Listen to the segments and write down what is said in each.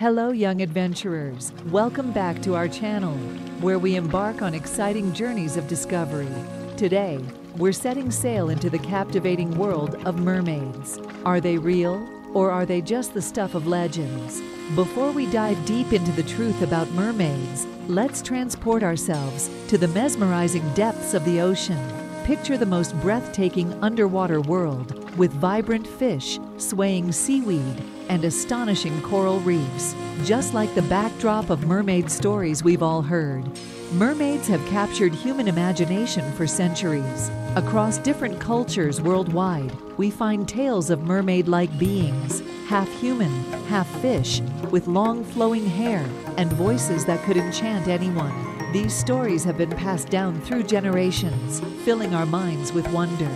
Hello young adventurers, welcome back to our channel, where we embark on exciting journeys of discovery. Today, we're setting sail into the captivating world of mermaids. Are they real, or are they just the stuff of legends? Before we dive deep into the truth about mermaids, let's transport ourselves to the mesmerizing depths of the ocean. Picture the most breathtaking underwater world, with vibrant fish, swaying seaweed, and astonishing coral reefs. Just like the backdrop of mermaid stories we've all heard, mermaids have captured human imagination for centuries. Across different cultures worldwide, we find tales of mermaid-like beings, half human, half fish, with long flowing hair and voices that could enchant anyone. These stories have been passed down through generations, filling our minds with wonder.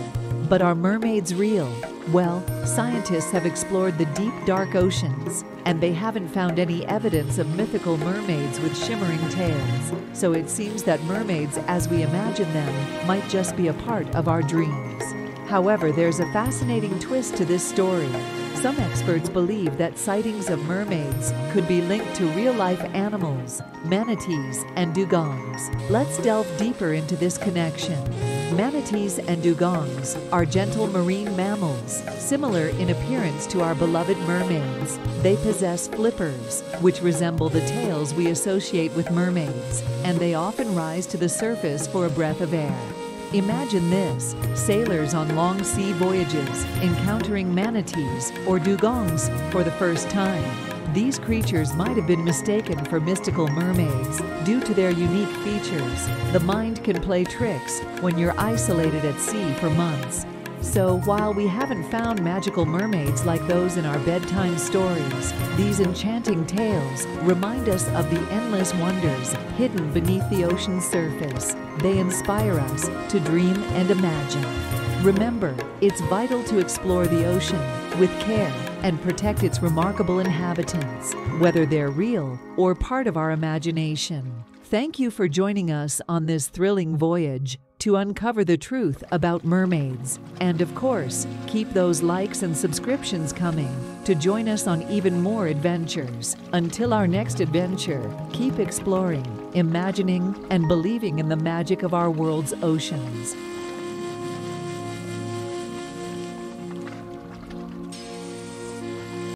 But are mermaids real? Well, scientists have explored the deep, dark oceans, and they haven't found any evidence of mythical mermaids with shimmering tails. So it seems that mermaids, as we imagine them, might just be a part of our dreams. However, there's a fascinating twist to this story. Some experts believe that sightings of mermaids could be linked to real-life animals, manatees and dugongs. Let's delve deeper into this connection. Manatees and dugongs are gentle marine mammals, similar in appearance to our beloved mermaids. They possess flippers, which resemble the tails we associate with mermaids, and they often rise to the surface for a breath of air. Imagine this, sailors on long sea voyages encountering manatees or dugongs for the first time. These creatures might have been mistaken for mystical mermaids due to their unique features. The mind can play tricks when you're isolated at sea for months. So while we haven't found magical mermaids like those in our bedtime stories, these enchanting tales remind us of the endless wonders hidden beneath the ocean's surface. They inspire us to dream and imagine. Remember, it's vital to explore the ocean with care and protect its remarkable inhabitants, whether they're real or part of our imagination. Thank you for joining us on this thrilling voyage to uncover the truth about mermaids. And of course, keep those likes and subscriptions coming to join us on even more adventures. Until our next adventure, keep exploring, imagining, and believing in the magic of our world's oceans.